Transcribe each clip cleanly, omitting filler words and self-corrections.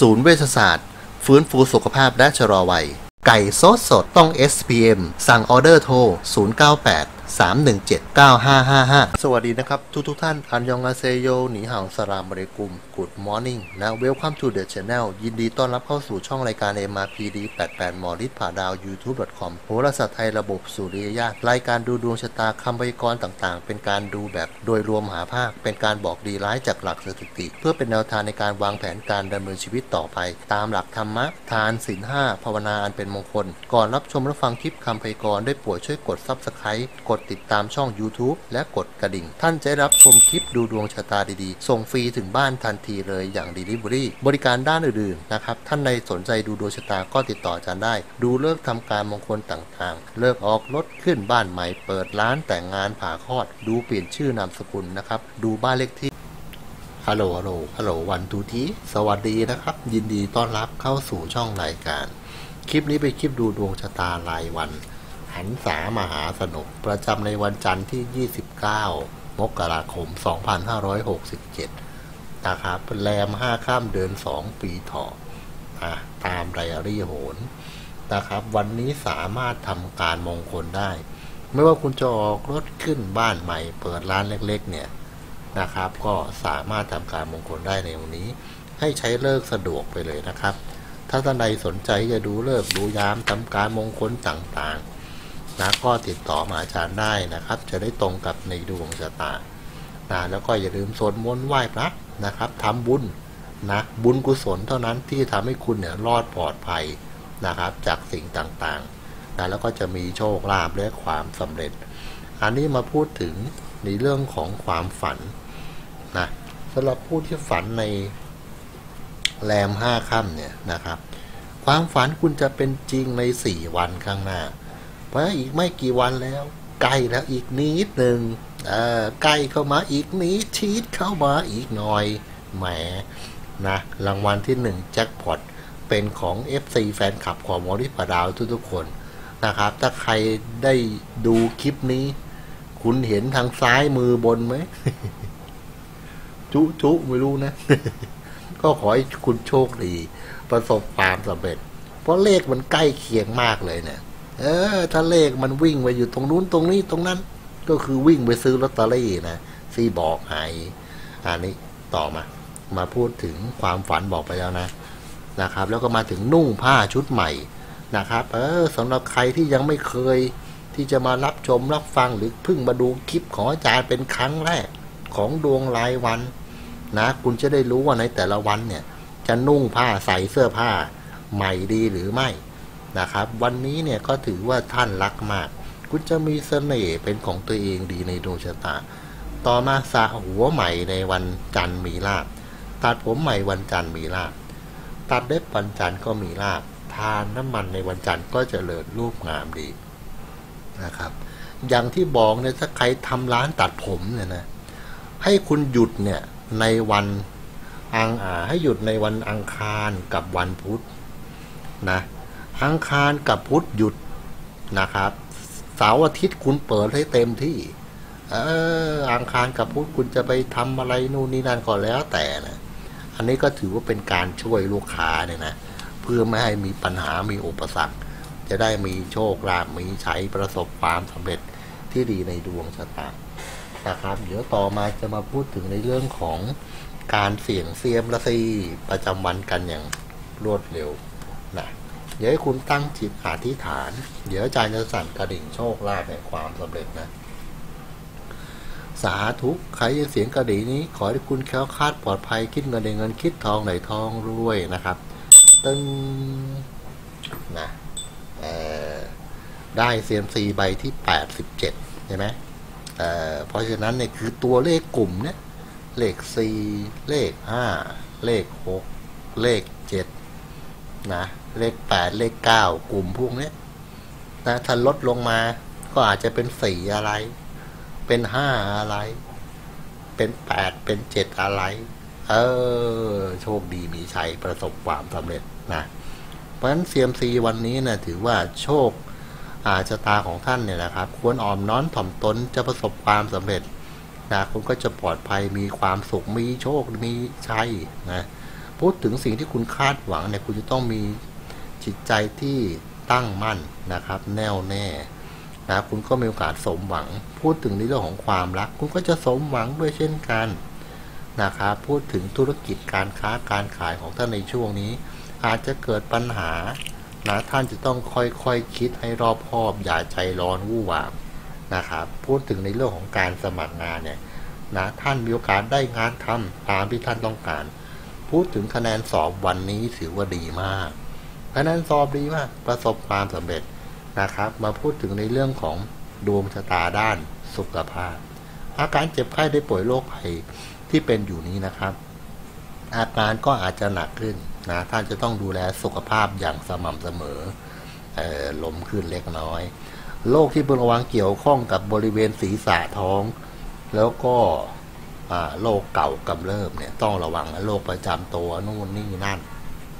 ศูนย์เวชศาสตร์ฟื้นฟูสุขภาพและชะลอวัยไก่สดต้อง SPM สั่งออเดอร์โทร098-317-9555 สวัสดีนะครับทุกท่านอันยองอาเซโยหนีห่าวสลามอะลัยกุม Good Morning นะ Welcome to the Channel ยินดีต้อนรับเข้าสู่ช่องรายการ MRPD 88 หมอฤทธิ์ผ่าดาว YouTube.com โหราศาสตร์ไทยระบบสุริยญาตรายการดูดวงชะตาคำพยากรณ์ต่างๆเป็นการดูแบบโดยรวมหาภาคเป็นการบอกดีร้ายจากหลักสถิติเพื่อเป็นแนวทางในการวางแผนการดำเนินชีวิตต่อไปตามหลักธรรมะทานศีล 5 ภาวนาอันเป็นมงคลก่อนรับชมและฟังคลิปคำพยากรณ์ได้โปรดช่วยกด Subscribe กดติดตามช่อง YouTube และกดกระดิ่งท่านจะรับชมคลิปดูดวงชะตาดีๆส่งฟรีถึงบ้านทันทีเลยอย่าง Delivery บริการด้านอื่นๆนะครับท่านใดสนใจดูดวงชะตาก็ติดต่ออาจารย์ได้ดูเลิกทำการมงคลต่างๆเลิกออกรถขึ้นบ้านใหม่เปิดร้านแต่งงานผ่าคลอดดูเปลี่ยนชื่อนามสกุลนะครับดูบ้านเลขที่ฮัลโหลวันทูทีสวัสดีนะครับยินดีต้อนรับเข้าสู่ช่องรายการคลิปนี้เป็นคลิปดูดวงชะตารายวันหันษามหาสนุกประจำในวันจันทร์ที่29มกราคม2567นะครับแรม5ค่ำเดือน2ปีเถาะตามไดอารี่โหรนะครับวันนี้สามารถทำการมงคลได้ไม่ว่าคุณจะออกรถขึ้นบ้านใหม่เปิดร้านเล็กๆเนี่ยนะครับก็สามารถทำการมงคลได้ในวันนี้ให้ใช้เลิกสะดวกไปเลยนะครับถ้าท่านใดสนใจจะดูเลิกดูยามทำการมงคลต่างๆนะก็ติดต่อมาอาจารย์ได้นะครับจะได้ตรงกับในดวงชะตานะแล้วก็อย่าลืมสวดมนต์ไหว้พระนะครับทำบุญนะบุญกุศลเท่านั้นที่ทำให้คุณเนี่ยรอดปลอดภัยนะครับจากสิ่งต่างๆนะแล้วก็จะมีโชคลาภและความสำเร็จอันนี้มาพูดถึงในเรื่องของความฝันนะสำหรับผู้ที่ฝันในแรม5ค่ำเนี่ยนะครับความฝันคุณจะเป็นจริงใน4วันข้างหน้าเพราะอีกไม่กี่วันแล้วใกล้แล้วอีกนิดหนึ่งใกล้เข้ามาอีกนิดชีดเข้ามาอีกหน่อยแหมนะรางวัลที่1แจ็คพอตเป็นของ FC แฟนคลับของหมอฤทธิ์ผ่าดาวทุกคนนะครับถ้าใครได้ดูคลิปนี้คุณเห็นทางซ้ายมือบนไหม จุไม่รู้นะ ก็ขอให้คุณโชคดีประสบความสำเร็จเพราะเลขมันใกล้เคียงมากเลยเนี่ยถ้าเลขมันวิ่งไปอยู่ตรงนู้นตรงนี้ตรงนั้นก็คือวิ่งไปซื้อลอตเตอรี่นะซีบอกหายอันนี้ต่อมาพูดถึงความฝันบอกไปแล้วนะครับแล้วก็มาถึงนุ่งผ้าชุดใหม่นะครับสำหรับใครที่ยังไม่เคยที่จะมารับชมรับฟังหรือเพิ่งมาดูคลิปของอาจารย์เป็นครั้งแรกของดวงรายวันนะคุณจะได้รู้ว่าในแต่ละวันเนี่ยจะนุ่งผ้าใส่เสื้อผ้าใหม่ดีหรือไม่นะครับวันนี้เนี่ยก็ถือว่าท่านรักมากคุณจะมีเสน่ห์เป็นของตัวเองดีในดวงชะตาต่อมาสระหัวใหม่ในวันจันทร์มีลาภตัดผมใหม่วันจันทร์มีลาภตัดเล็บวันจันทร์ก็มีลาภทานน้ำมันในวันจันทร์ก็เจริญรูปงามดีนะครับอย่างที่บอกเนี่ยถ้าใครทำร้านตัดผมเนี่ยนะให้คุณหยุดเนี่ยในวันให้หยุดในวันอังคารกับวันพุธนะอังคารกับพุธหยุดนะครับเสาร์อาทิตย์คุณเปิดให้เต็มที่อังคารกับพุธคุณจะไปทำอะไรนู่นนี่นั่นก็แล้วแต่นะอันนี้ก็ถือว่าเป็นการช่วยลูกค้าเนี่ยนะเพื่อไม่ให้มีปัญหามีอุปสรรคจะได้มีโชคลาภมีชัยประสบความสำเร็จที่ดีในดวงชะตานะครับเดี๋ยวต่อมาจะมาพูดถึงในเรื่องของการเสี่ยงเซียมราศีประจำวันกันอย่างรวดเร็วนะเดี๋ยวให้คุณตั้งจิตอธิษฐานเดี๋ยวอาจารย์จะสั่นกระดิ่งโชคลาภแห่งความสำเร็จนะสาธุใครยินเสียงกระดิ่งนี้ขอให้คุณแคล้วคลาดปลอดภัยคิดเงินได้เงินคิดทองไหลทองรวยนะครับตึ้งนะได้ CMC ใบที่87ใช่ไหมเพราะฉะนั้นเนี่ยคือตัวเลขกลุ่มเนี่ยเลข4เลข5เลข6เลข7นะเลข8เลข9กลุ่มพวกนี้นะถ้าลดลงมาก็อาจจะเป็น4อะไรเป็น5อะไรเป็น8เป็น7อะไรโชคดีมีชัยประสบความสำเร็จนะเพราะฉะนั้น CMC วันนี้นะถือว่าโชคชะตาของท่านเนี่ยนะครับควรอ่อมน้อมถ่อมตนจะประสบความสำเร็จนะคุณก็จะปลอดภัยมีความสุขมีโชคมีชัยนะ พูดถึงสิ่งที่คุณคาดหวังเนี่ยคุณจะต้องมีจิตใจที่ตั้งมั่นนะครับแน่วแน่นะคุณก็มีโอกาสสมหวังพูดถึงในเรื่องของความรักคุณก็จะสมหวังด้วยเช่นกันนะครับพูดถึงธุรกิจการค้าการขายของท่านในช่วงนี้อาจจะเกิดปัญหานะท่านจะต้องค่อยๆ คิดให้รอบคอบอย่าใจร้อนวู่วามนะครับพูดถึงในเรื่องของการสมัครงานเนี่ยนะท่านมีโอกาสได้งานทำตามที่ท่านต้องการพูดถึงคะแนนสอบวันนี้ถือว่าดีมากคะแนนสอบดีมากประสบความสำเร็จนะครับมาพูดถึงในเรื่องของดวงชะตาด้านสุขภาพอาการเจ็บไข้ได้ป่วยโรคภัยที่เป็นอยู่นี้นะครับอาการก็อาจจะหนักขึ้นนะท่านจะต้องดูแลสุขภาพอย่างสม่ำเสมอล้มขึ้นเล็กน้อยโรคที่พึงระวังเกี่ยวข้องกับบริเวณศีรษะท้องแล้วก็โรคเก่ากำเริบเนี่ยต้องระวังโรคประจำตัวนู่นนี่นั่น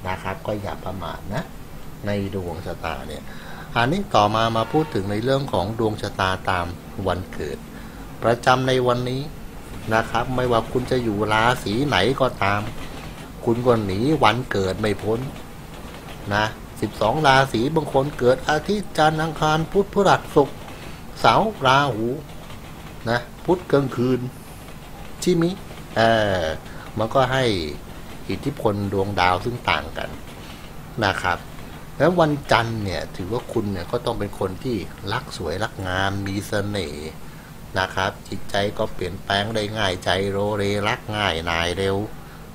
นะครับก็อย่าประมาทนะในดวงชะตาเนี่ยอันนี้ต่อมามาพูดถึงในเรื่องของดวงชะตาตามวันเกิดประจำในวันนี้นะครับไม่ว่าคุณจะอยู่ราศีไหนก็ตามคุณก็หนีวันเกิดไม่พ้นนะ12ราศีบางคนเกิดอาทิตย์จันทร์อังคารพุธพฤหัสศุกร์เสาร์ราหูนะพุธกลางคืนที่มิมันก็ให้อิทธิพลดวงดาวซึ่งต่างกันนะครับแล้ววันจันทร์เนี่ยถือว่าคุณเนี่ยก็ต้องเป็นคนที่รักสวยรักงามมีเสน่ห์นะครับจิตใจก็เปลี่ยนแปลงได้ง่ายใจโรเรรักง่ายนายเร็ว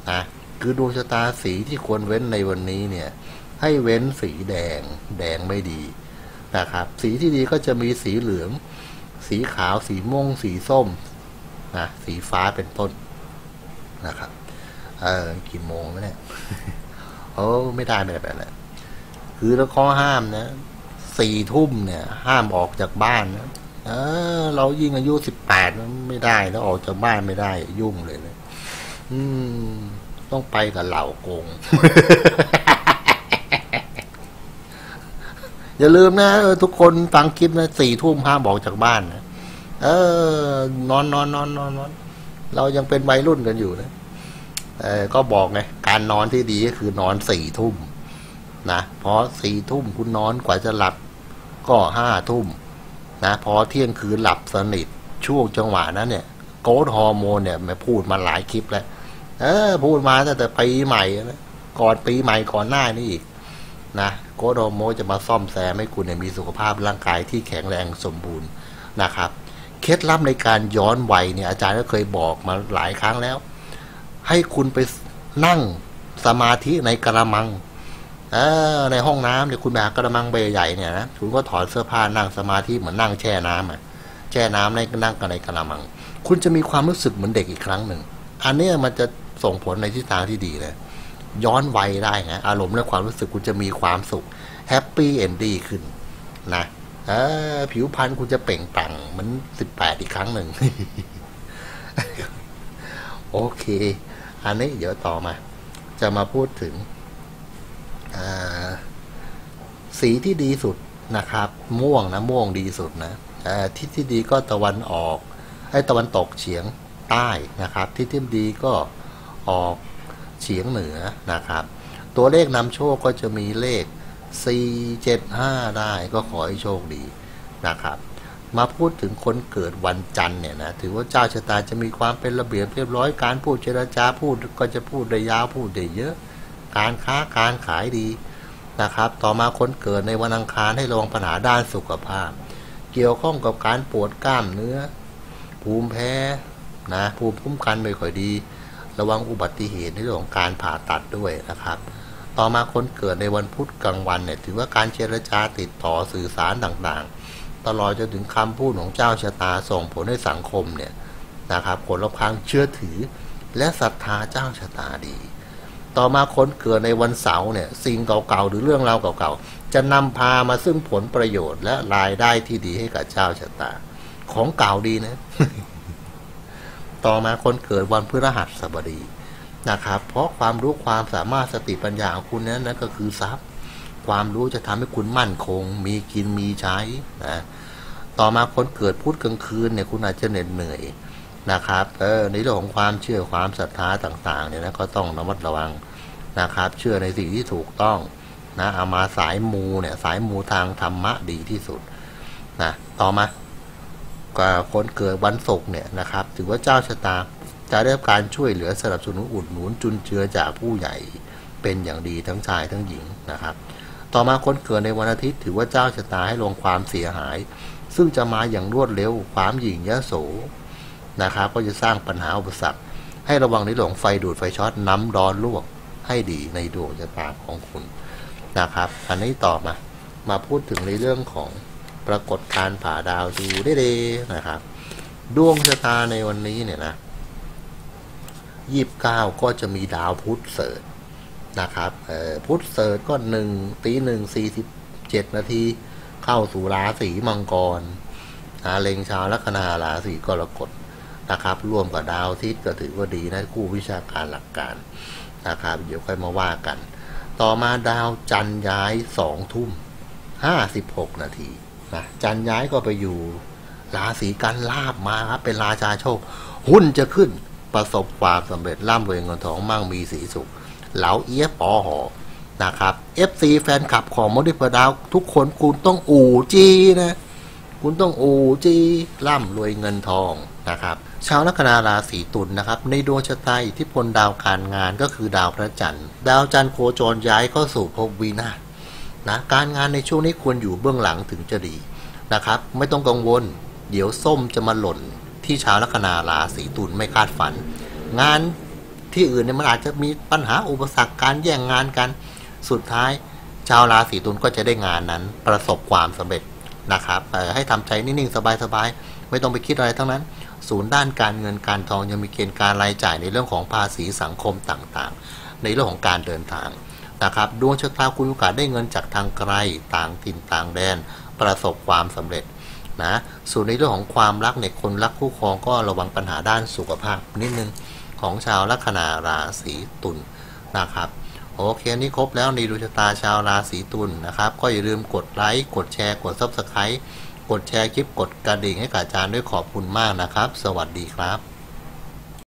นะคือดวงชะตาสีที่ควรเว้นในวันนี้เนี่ยให้เว้นสีแดงแดงไม่ดีนะครับสีที่ดีก็จะมีสีเหลืองสีขาวสีม่วงสีส้มนะสีฟ้าเป็นต้นนะครับกี่โมงแล้วเนี่ยโอ้ไม่ได้แบบนั้นคือแล้วข้อห้ามนะ4 ทุ่มเนี่ยห้ามออกจากบ้านนะเรายิ่งอายุ18ไม่ได้แล้วออกจากบ้านไม่ได้ยุ่งเลยนะต้องไปกับเหล่ากง อย่าลืมนะทุกคนฟังคลิปนะ4 ทุ่มห้ามออกจากบ้านนะนอนเรายังเป็นวัยรุ่นกันอยู่นะก็บอกไงการนอนที่ดีก็คือนอน4 ทุ่มนะเพราะ4 ทุ่มคุณนอนกว่าจะหลับก็5 ทุ่มนะพอเที่ยงคืนหลับสนิทช่วงจังหวะนั้นเนี่ยโกรทฮอร์โมนเนี่ยมาพูดมาหลายคลิปแล้วพูดมาแต่ปีใหม่นะก่อนปีใหม่ก่อนหน้านี้อีกนะโกรทฮอร์โมนจะมาซ่อมแซมให้คุณเนี่ยมีสุขภาพร่างกายที่แข็งแรงสมบูรณ์นะครับเคล็ดลับในการย้อนวัยเนี่ยอาจารย์ก็เคยบอกมาหลายครั้งแล้วให้คุณไปนั่งสมาธิในกระมังในห้องน้ำเนี่ยคุณไปหากระมังใบใหญ่เนี่ยนะคุณก็ถอดเสื้อผ้านั่งสมาธิเหมือนนั่งแช่น้ำแช่น้ำในนั่งกันในกระมังคุณจะมีความรู้สึกเหมือนเด็กอีกครั้งหนึ่งอันนี้มันจะส่งผลในทิศทางที่ดีเลยย้อนวัยได้นะอารมณ์และความรู้สึกคุณจะมีความสุขแฮปปี้เอนดี้ขึ้นนะผิวพรรณคุณจะเปล่งปลั่งเหมือน18อีกครั้งหนึ่ง โอเคอันนี้เดี๋ยวต่อมาจะมาพูดถึงสีที่ดีสุดนะครับม่วงนะม่วงดีสุดนะทิศที่ดีก็ตะวันออกให้ตะวันตกเฉียงใต้นะครับทิศที่ดีก็ออกเฉียงเหนือนะครับตัวเลขนำโชคก็จะมีเลข4 7 5ได้ก็ขอให้โชคดีนะครับมาพูดถึงคนเกิดวันจันทร์เนี่ยนะถือว่าเจ้าชะตาจะมีความเป็นระเบียบเรียบร้อยการพูดเจรจาพูดก็จะพูดได้ยาวพูดได้เยอะการค้าการขายดีนะครับต่อมาคนเกิดในวันอังคารให้ระวังปัญหาด้านสุขภาพเกี่ยวข้องกับการปวดกล้ามเนื้อภูมิแพ้นะภูมิคุ้มกันไม่ค่อยดีระวังอุบัติเหตุในเรื่องของการผ่าตัดด้วยนะครับต่อมาคนเกิดในวันพุธกลางวันเนี่ยถือว่าการเจรจาติดต่อสื่อสารต่างๆตลอดจนถึงคำพูดของเจ้าชะตาส่งผลให้สังคมเนี่ยนะครับคนรอบข้างเชื่อถือและศรัทธาเจ้าชะตาดีต่อมาคนเกิดในวันเสาร์เนี่ยสิ่งเก่าๆหรือเรื่องราวเก่าๆจะนำพามาซึ่งผลประโยชน์และรายได้ที่ดีให้กับเจ้าชะตาของเก่าดีนะ ต่อมาคนเกิดวันพฤหัสบดีนะครับเพราะความรู้ความสามารถสติปัญญาของคุณนั้นนะก็คือทรัพย์ความรู้จะทำให้คุณมั่นคงมีกินมีใช้นะต่อมาคนเกิดพุธกลางคืนเนี่ยคุณอาจจะเหน็ดเหนื่อยนะครับในเรื่องของความเชื่อความศรัทธาต่างๆเนี่ยนะก็ต้องระมัดระวัง นะครับเชื่อในสิ่งที่ถูกต้องนะเอามาสายมูเนี่ยสายมูทางธรรมะดีที่สุดนะต่อมาคนเกิดวันศุกร์เนี่ยนะครับถือว่าเจ้าชะตาจะได้รับการช่วยเหลือสนับสนุนอุดหนุนจุนเจือจากผู้ใหญ่เป็นอย่างดีทั้งชายทั้งหญิงนะครับต่อมาคนเกิดในวันอาทิตย์ถือว่าเจ้าชะตาให้ลงความเสียหายซึ่งจะมาอย่างรวดเร็วความหยิ่งยโสนะครับก็จะสร้างปัญหาอุปสรรคให้ระวังในเรื่องไฟดูดไฟช็อตน้ำร้อนลวกให้ดีในดวงชะตาของคุณนะครับอันนี้ต่อมาพูดถึงในเรื่องของปรากฏการผ่าดาวดูได้เลยนะครับดวงชะตาในวันนี้เนี่ยนะ29ก็จะมีดาวพุธเสดนะครับพุธเสดก็1:47 น.เข้าสู่ราศีมังกรเล็งชาวลัคนาราศีกรกฎนะครับร่วมกับดาวอาทิตย์ก็ถือว่าดีนะคู่วิชาการหลักการนะครับเดี๋ยวค่อยมาว่ากันต่อมาดาวจันทร์ย้าย2:56 น.นะจันทร์ย้ายก็ไปอยู่ราศีกันลาภมาครับเป็นราชาโชคหุ้นจะขึ้นประสบความสำเร็จร่ำรวยเงินทองมั่งมีสีสุขเหลาเอี้ยปอหอนะครับ FC แฟนคลับของมดดิปดาวทุกคนคุณต้องอู่จีนะคุณต้องอู่จีร่ำรวยเงินทองนะครับชาวลัคนาราศีตุล นะครับในดวงชะตาอิทธิพลดาวการงานก็คือดาวพระจันทร์ดาวจันทร์โคจรย้ายเข้าสู่ภพวินาศนะการงานในช่วงนี้ควรอยู่เบื้องหลังถึงจะดีนะครับไม่ต้องกังวลเดี๋ยวส้มจะมาหล่นที่ชาวลัคนาราศีตุลไม่คาดฝันงานที่อื่นเนี่ยมันอาจจะมีปัญหาอุปสรรคการแย่งงานกันสุดท้ายชาวราศีตุลก็จะได้งานนั้นประสบความสำเร็จนะครับให้ทำใจนิ่งๆสบายๆไม่ต้องไปคิดอะไรทั้งนั้นศูนย์ด้านการเงินการทองยังมีเกณฑ์การรายจ่ายในเรื่องของภาษีสังคมต่างๆในเรื่องของการเดินทางนะครับดวงชะตาคุณมีโอกาสได้เงินจากทางไกลต่างถิ่นต่างแดนประสบความสำเร็จนะส่วนในเรื่องของความรักเนี่ยคนรักคู่ครองก็ระวังปัญหาด้านสุขภาพนิดนึงของชาวลัคนาราศีตุลนะครับโอเคนี่ครบแล้วในดวงชะตาชาวราศีตุลนะครับก็อย่าลืมกดไลค์กดแชร์กด Subscribe กดแชร์คลิปกดกระดิ่งให้กับอาจารย์ด้วยขอบคุณมากนะครับสวัสดีครับ